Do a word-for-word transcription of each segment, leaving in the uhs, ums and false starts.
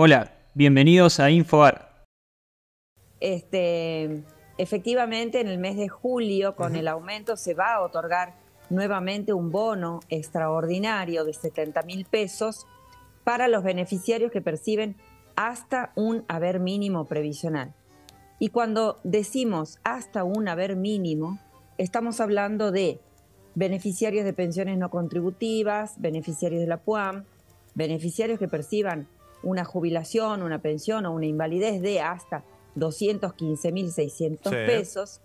Hola, bienvenidos a InfoAr. Este, efectivamente, en el mes de julio, con uh-huh. el aumento, se va a otorgar nuevamente un bono extraordinario de setenta mil pesos para los beneficiarios que perciben hasta un haber mínimo previsional. Y cuando decimos hasta un haber mínimo, estamos hablando de beneficiarios de pensiones no contributivas, beneficiarios de la P U A M, beneficiarios que perciban una jubilación, una pensión o una invalidez de hasta doscientos quince mil seiscientos sí. pesos,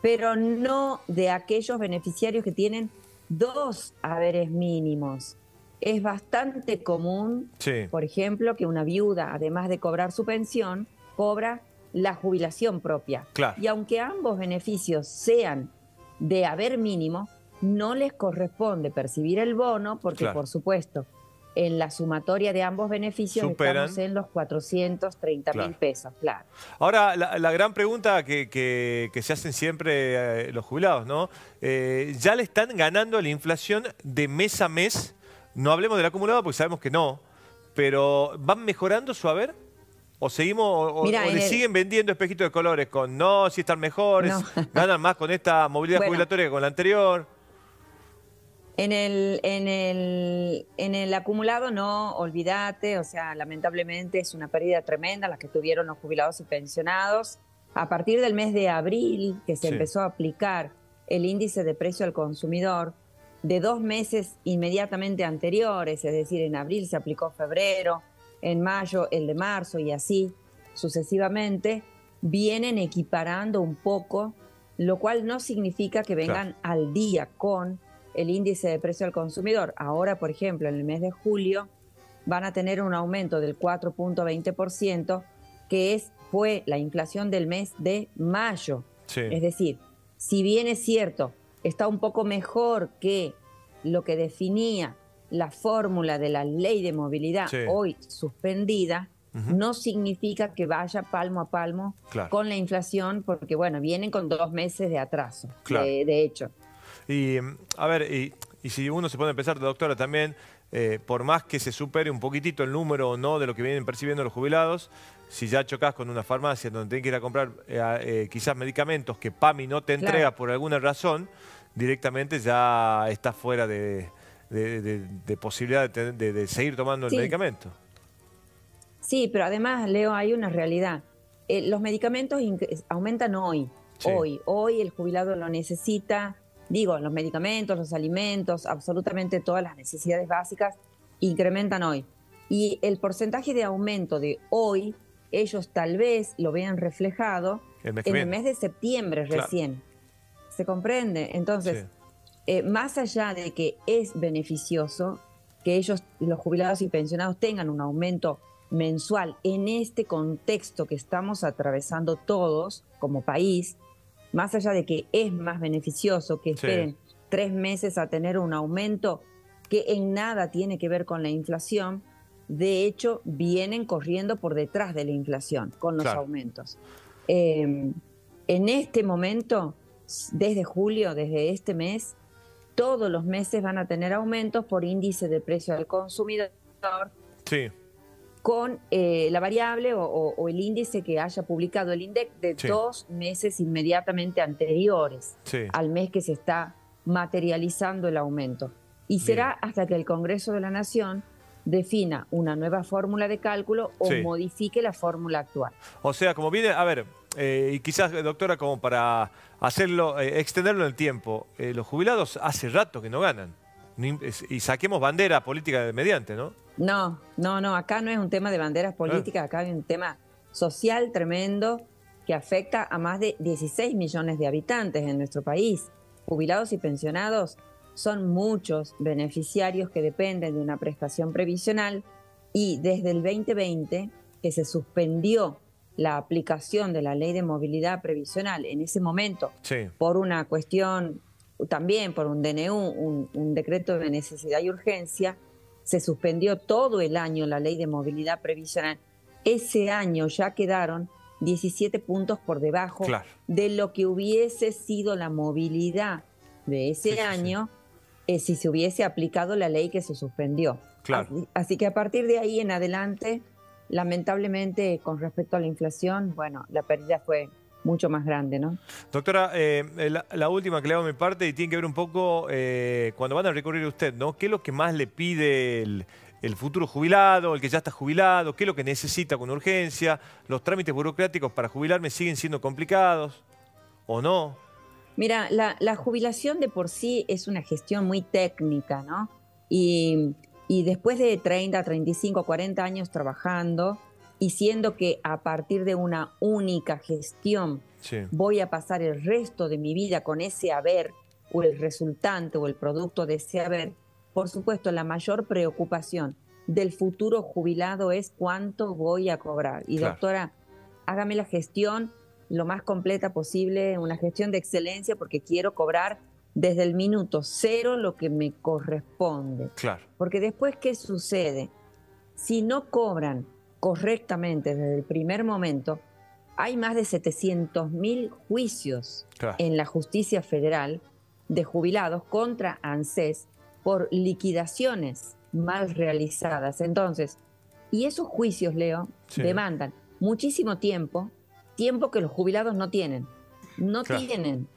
pero no de aquellos beneficiarios que tienen dos haberes mínimos. Es bastante común, sí. por ejemplo, que una viuda, además de cobrar su pensión, cobra la jubilación propia. Claro. Y aunque ambos beneficios sean de haber mínimo, no les corresponde percibir el bono porque, claro. por supuesto, en la sumatoria de ambos beneficios superan. Estamos en los cuatrocientos treinta mil claro. pesos. Claro. Ahora, la, la gran pregunta que, que, que se hacen siempre eh, los jubilados, ¿no? Eh, ¿ya le están ganando la inflación de mes a mes? No hablemos del acumulado porque sabemos que no, pero ¿van mejorando su haber? ¿O seguimos o, Mirá, o le el... siguen vendiendo espejitos de colores con no, si están mejores, no. ganan más con esta movilidad bueno. jubilatoria que con la anterior? En el, en el, en el acumulado no, olvídate, o sea, lamentablemente es una pérdida tremenda la que tuvieron los jubilados y pensionados. A partir del mes de abril, que se sí. empezó a aplicar el índice de precio al consumidor, de dos meses inmediatamente anteriores, es decir, en abril se aplicó febrero, en mayo el de marzo y así sucesivamente, vienen equiparando un poco, lo cual no significa que vengan claro. al día con el índice de precio al consumidor. Ahora, por ejemplo, en el mes de julio van a tener un aumento del cuatro punto veinte por ciento, que es, fue la inflación del mes de mayo. Sí. Es decir, si bien es cierto, está un poco mejor que lo que definía la fórmula de la ley de movilidad sí. hoy suspendida, uh-huh. no significa que vaya palmo a palmo claro. con la inflación, porque bueno, vienen con dos meses de atraso, claro. de, de hecho. Y, a ver, y, y si uno se pone a pensar, doctora, también, eh, por más que se supere un poquitito el número o no de lo que vienen percibiendo los jubilados, si ya chocas con una farmacia donde tenés que ir a comprar eh, eh, quizás medicamentos que PAMI no te entrega claro. por alguna razón, directamente ya estás fuera de, de, de, de posibilidad de, de, de seguir tomando sí. el medicamento. Sí, pero además, Leo, hay una realidad. Eh, los medicamentos aumentan hoy. Sí. Hoy, hoy el jubilado lo necesita. Digo, los medicamentos, los alimentos, absolutamente todas las necesidades básicas incrementan hoy. Y el porcentaje de aumento de hoy, ellos tal vez lo vean reflejado el en el mes de septiembre claro. recién. ¿Se comprende? Entonces, sí. eh, más allá de que es beneficioso que ellos, los jubilados y pensionados, tengan un aumento mensual en este contexto que estamos atravesando todos como país, más allá de que es más beneficioso que esperen sí. tres meses a tener un aumento que en nada tiene que ver con la inflación, de hecho vienen corriendo por detrás de la inflación con los claro. aumentos. Eh, en este momento, desde julio, desde este mes, todos los meses van a tener aumentos por índice de precio al consumidor sí. con eh, la variable o, o, o el índice que haya publicado el INDEC de sí. dos meses inmediatamente anteriores sí. al mes que se está materializando el aumento. Y bien. Será hasta que el Congreso de la Nación defina una nueva fórmula de cálculo o sí. modifique la fórmula actual. O sea, como viene, a ver, eh, y quizás, doctora, como para hacerlo, eh, extenderlo en el tiempo, eh, los jubilados hace rato que no ganan. Y saquemos bandera política mediante, ¿no? No, no, no, acá no es un tema de banderas políticas, acá hay un tema social tremendo que afecta a más de dieciséis millones de habitantes en nuestro país. Jubilados y pensionados son muchos beneficiarios que dependen de una prestación previsional y desde el veinte veinte, que se suspendió la aplicación de la ley de movilidad previsional en ese momento sí. por una cuestión, también por un D N U, un, un decreto de necesidad y urgencia, se suspendió todo el año la ley de movilidad previsional. Ese año ya quedaron diecisiete puntos por debajo claro. de lo que hubiese sido la movilidad de ese sí, año sí. Eh, si se hubiese aplicado la ley que se suspendió. Claro. Así, así que a partir de ahí en adelante lamentablemente con respecto a la inflación, bueno, la pérdida fue mucho más grande, ¿no? Doctora, eh, la, la última que le hago a mi parte y tiene que ver un poco eh, cuando van a recurrir a usted, ¿no? ¿Qué es lo que más le pide el, el futuro jubilado, el que ya está jubilado? ¿Qué es lo que necesita con urgencia? ¿Los trámites burocráticos para jubilarme siguen siendo complicados o no? Mira, la, la jubilación de por sí es una gestión muy técnica, ¿no? Y, y después de treinta, treinta y cinco, cuarenta años trabajando, y siendo que a partir de una única gestión sí. voy a pasar el resto de mi vida con ese haber o el resultante o el producto de ese haber, por supuesto la mayor preocupación del futuro jubilado es cuánto voy a cobrar. Y claro. Doctora, hágame la gestión lo más completa posible, una gestión de excelencia, porque quiero cobrar desde el minuto cero lo que me corresponde. Claro. Porque después, ¿qué sucede? Si no cobran correctamente desde el primer momento, hay más de setecientos mil juicios claro. en la justicia federal de jubilados contra ANSES por liquidaciones mal realizadas. Entonces, y esos juicios, Leo, sí. demandan muchísimo tiempo, tiempo que los jubilados no tienen. No claro. tienen.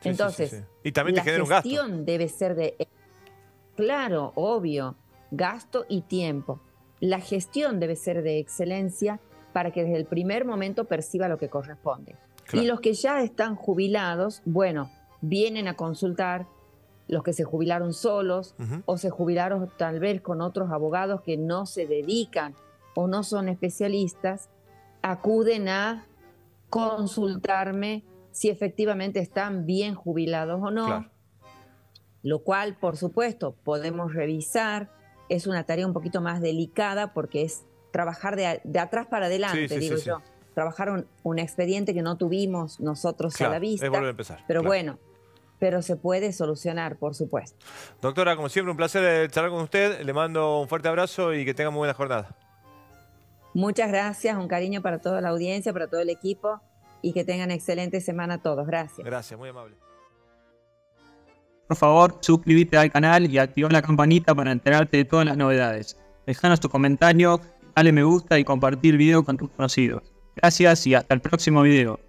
Sí, Entonces, sí, sí, sí. Y también te genera un gasto. La gestión debe ser de... Claro, obvio, gasto y tiempo. La gestión debe ser de excelencia para que desde el primer momento perciba lo que corresponde. Claro. Y los que ya están jubilados, bueno, vienen a consultar, los que se jubilaron solos uh-huh. o se jubilaron tal vez con otros abogados que no se dedican o no son especialistas, acuden a consultarme si efectivamente están bien jubilados o no. Claro. Lo cual, por supuesto, podemos revisar. Es una tarea un poquito más delicada porque es trabajar de, de atrás para adelante, sí, sí, digo sí, yo. Sí. Trabajar un, un expediente que no tuvimos nosotros claro, a la vista. Es volver a empezar. Pero claro. bueno, pero se puede solucionar, por supuesto. Doctora, como siempre, un placer charlar con usted. Le mando un fuerte abrazo y que tenga muy buena jornada. Muchas gracias, un cariño para toda la audiencia, para todo el equipo y que tengan excelente semana a todos. Gracias. Gracias, muy amable. Por favor, suscríbete al canal y activa la campanita para enterarte de todas las novedades. Déjanos tu comentario, dale me gusta y compartir el video con tus conocidos. Gracias y hasta el próximo video.